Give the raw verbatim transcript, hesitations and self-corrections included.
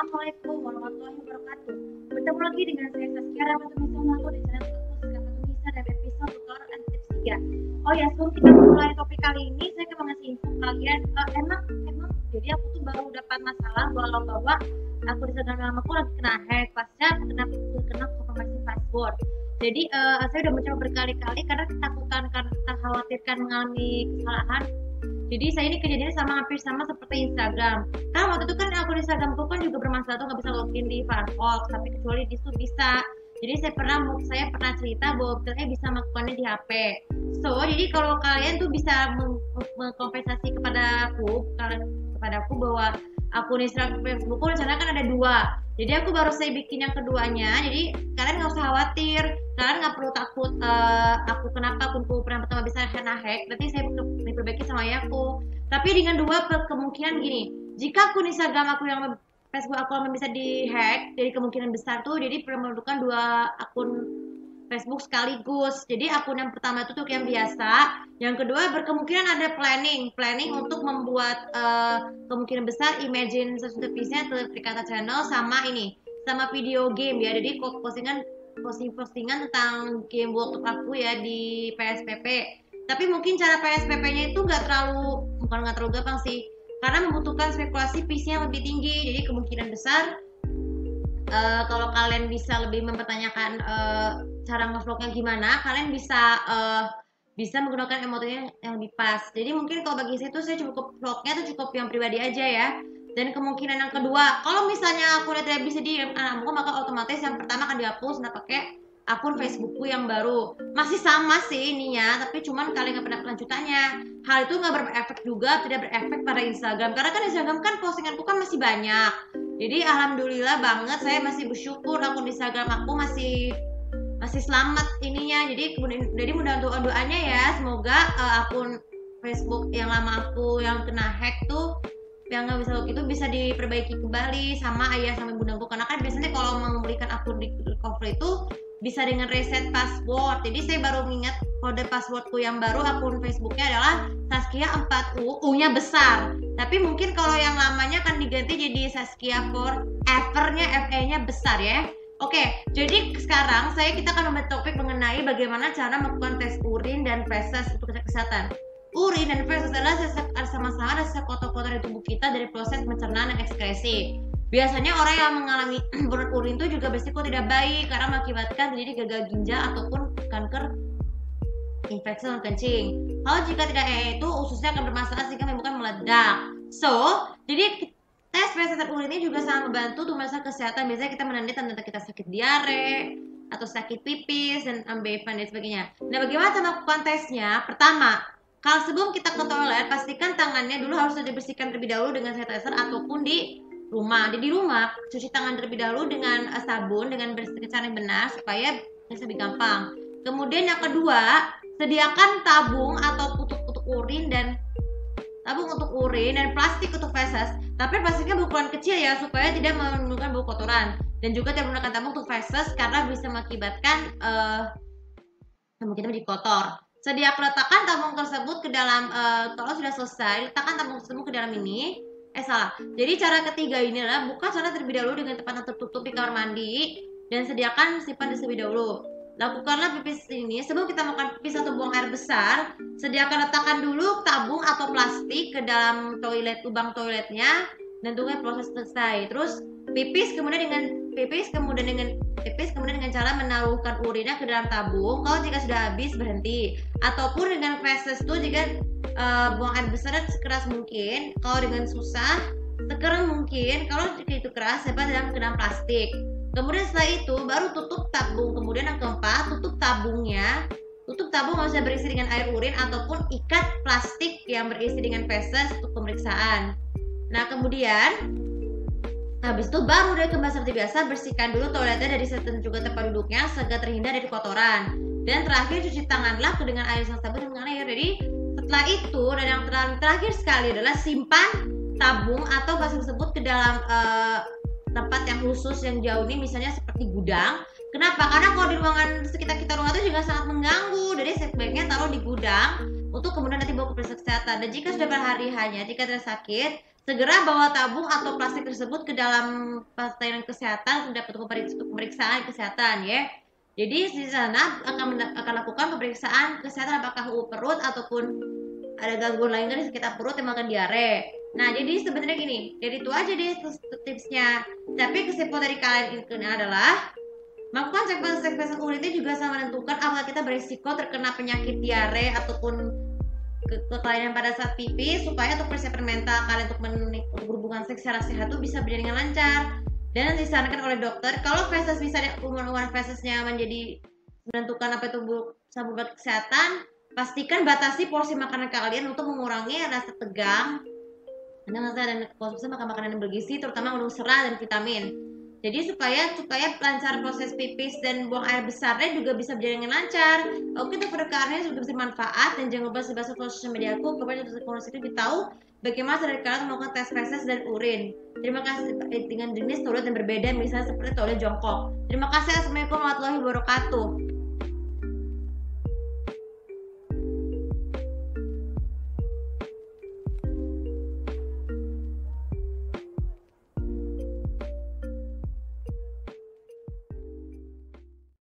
Assalamualaikum warahmatullahi wabarakatuh. Bertemu lagi dengan saya Saskia Rafifatunnisa di channel Saskia Rafifatunnisa dan episode tutorial and tips tiga. Oh ya, sebelum kita mulai topik kali ini, saya akan ngasih info kalian. Uh, emang emang jadi aku tuh baru dapat masalah bahwa aku di Instagram aku lagi kena hack, pasca kena kena konfirmasi password. Jadi uh, saya udah mencoba berkali-kali karena ketakutan karena kita khawatirkan mengalami kesalahan. Jadi saya ini kejadiannya sama hampir sama seperti Instagram. Karena waktu itu kan akun Instagramku kan juga bermasalah tuh, nggak bisa login di Firefox, tapi kecuali di situ bisa. Jadi saya pernah saya pernah cerita bahwa kita bisa melakukannya di H P. So jadi kalau kalian tuh bisa mengkonversasi kepada aku, kalian kepada aku bahwa akun Instagram Facebookku di sana kan ada dua. Jadi aku baru saya bikin yang keduanya. Jadi kalian nggak usah khawatir, kalian nggak perlu takut uh, aku kenapa akunku pernah pertama bisa kena hack. Nanti saya diperbaiki sama ayahku. Tapi dengan dua kemungkinan gini, jika akun Instagram aku yang Facebook aku yang bisa dihack, jadi kemungkinan besar tuh jadi perlu memerlukan dua akun Facebook sekaligus. Jadi akun yang pertama itu tuh yang biasa, yang kedua berkemungkinan ada planning, planning untuk membuat uh, kemungkinan besar imagine subscribe-nya terkata channel sama ini, sama video game ya. Jadi postingan posting postingan tentang game waktu aku ya di P S P P. Tapi mungkin cara P S P P-nya itu nggak terlalu bukan nggak terlalu gampang sih, karena membutuhkan spekulasi P C yang lebih tinggi. Jadi kemungkinan besar Uh, kalau kalian bisa lebih mempertanyakan uh, cara ngevlognya gimana, kalian bisa uh, bisa menggunakan emotenya yang lebih pas. Jadi mungkin kalau bagi saya tuh saya cukup vlognya tuh cukup yang pribadi aja ya. Dan kemungkinan yang kedua, kalau misalnya aku udah tidak bisa di anakku, maka otomatis yang pertama akan dihapus, nah pakai akun Facebookku yang baru. Masih sama sih ininya, tapi cuman kalian nggak pernah kelanjutannya. Hal itu nggak berefek juga, tidak berefek pada Instagram. Karena kan Instagram kan postinganku kan masih banyak. Jadi alhamdulillah banget, saya masih bersyukur akun Instagram aku masih masih selamat ininya. Jadi kemudian jadi mudah untuk doanya ya, semoga uh, akun Facebook yang lama aku yang kena hack tuh yang nggak bisa itu bisa diperbaiki kembali sama ayah sama bunda aku. Karena kan biasanya kalau memberikan akun di recovery itu bisa dengan reset password. Jadi saya baru mengingat kode passwordku yang baru akun Facebooknya adalah Saskia empat U, U-nya besar. Tapi mungkin kalau yang lamanya akan diganti jadi Saskia Forever-nya, F E-nya besar ya. Oke, jadi sekarang saya kita akan membahas topik mengenai bagaimana cara melakukan tes urin dan feses untuk kesehatan. Urin dan feses adalah sama-sama sisa kotor-kotor di tubuh kita dari proses pencernaan dan ekskresi. Biasanya orang yang mengalami buruk urin itu juga berisiko tidak baik karena mengakibatkan terjadi gagal ginjal ataupun kanker infeksi saluran kencing. Kalau jika tidak eh itu ususnya akan bermasalah sehingga menimbulkan meledak. So, jadi tes feses urin ini juga sangat membantu untuk masalah kesehatan. Biasanya kita menandai tanda-tanda kita sakit diare atau sakit pipis dan ambeien dan sebagainya. Nah, bagaimana cara melakukan tesnya? Pertama, kalau sebelum kita ke toilet, pastikan tangannya dulu harus dibersihkan terlebih dahulu dengan sanitizer ataupun di rumah. Jadi di rumah cuci tangan terlebih dahulu dengan uh, sabun dengan bersihan yang benar supaya lebih gampang. Kemudian yang kedua, sediakan tabung atau kutuk-kutuk urin dan tabung untuk urin dan plastik untuk feses. Tapi plastiknya berukuran kecil ya supaya tidak menimbulkan bau kotoran dan juga tidak menggunakan tabung untuk feses karena bisa mengakibatkan uh, kemungkinan menjadi kotor. Sediakan letakkan tabung tersebut ke dalam uh, kalau sudah selesai letakkan tabung tersebut ke dalam ini. Eh salah. Jadi cara ketiga ini adalah buka celana terlebih dahulu dengan tempat yang tertutup di kamar mandi dan sediakan simpan terlebih dahulu. Lakukanlah pipis ini sebelum kita makan pipis atau buang air besar, sediakan letakkan dulu tabung atau plastik ke dalam toilet lubang toiletnya dan tunggu proses selesai. Terus pipis kemudian dengan pipis kemudian dengan pipis kemudian dengan cara menaruhkan urinnya ke dalam tabung. Kalau jika sudah habis berhenti ataupun dengan feses itu jika Uh, buang air besar dan sekeras mungkin. Kalau dengan susah, sekeras mungkin. Kalau itu keras, simpan dalam keranjang plastik. Kemudian setelah itu baru tutup tabung. Kemudian yang keempat, tutup tabungnya. Tutup tabung harusnya berisi dengan air urin ataupun ikat plastik yang berisi dengan feses untuk pemeriksaan. Nah kemudian habis itu baru dari kembali seperti biasa, bersihkan dulu toiletnya dari setan juga tempat duduknya sehingga terhindar dari kotoran. Dan terakhir cuci tanganlah dengan air yang sabun dengan air. Jadi setelah itu, dan yang terakhir sekali adalah simpan tabung atau plastik tersebut ke dalam uh, tempat yang khusus yang jauh ini, misalnya seperti gudang Kenapa? Karena kalau di ruangan sekitar kita ruangan itu juga sangat mengganggu. Jadi sebaiknya taruh di gudang untuk kemudian nanti bawa ke pusat kesehatan. Dan jika sudah berhari hanya jika tidak sakit, segera bawa tabung atau plastik tersebut ke dalam pelayanan kesehatan untuk pemeriksaan kesehatan ya. Jadi di sana akan akan lakukan pemeriksaan kesehatan apakah U U perut ataupun ada gangguan lain dari sekitar perut yang akan diare. Nah, jadi sebenarnya gini, jadi itu aja deh tipsnya. Tapi kesimpulan dari kalian ini adalah melakukan cek kesehatan urine juga sama menentukan apakah kita berisiko terkena penyakit diare ataupun kelainan pada saat pipis, supaya untuk persiapan mental kalian untuk berhubungan seks secara sehat itu bisa berjalan dengan lancar. Dan disarankan oleh dokter kalau feses misalnya umuman-umuman fesesnya menjadi menentukan apa itu sambungan kesehatan, pastikan batasi porsi makanan kalian untuk mengurangi rasa tegang dengan rasa dan konsumsi makan makanan yang bergizi terutama mengandung serat dan vitamin. Jadi supaya supaya lancar proses pipis dan buang air besarnya juga bisa berjalan dengan lancar. Oke, untuk perkara ini juga bisa bermanfaat dan jangan lupa sebar sosial media aku kepada teman-teman itu ditahu bagaimana saudara kalian melakukan tes feses dan urin. Terima kasih dengan jenis toilet yang berbeda misalnya seperti toilet jongkok. Terima kasih. Assalamualaikum warahmatullahi wabarakatuh.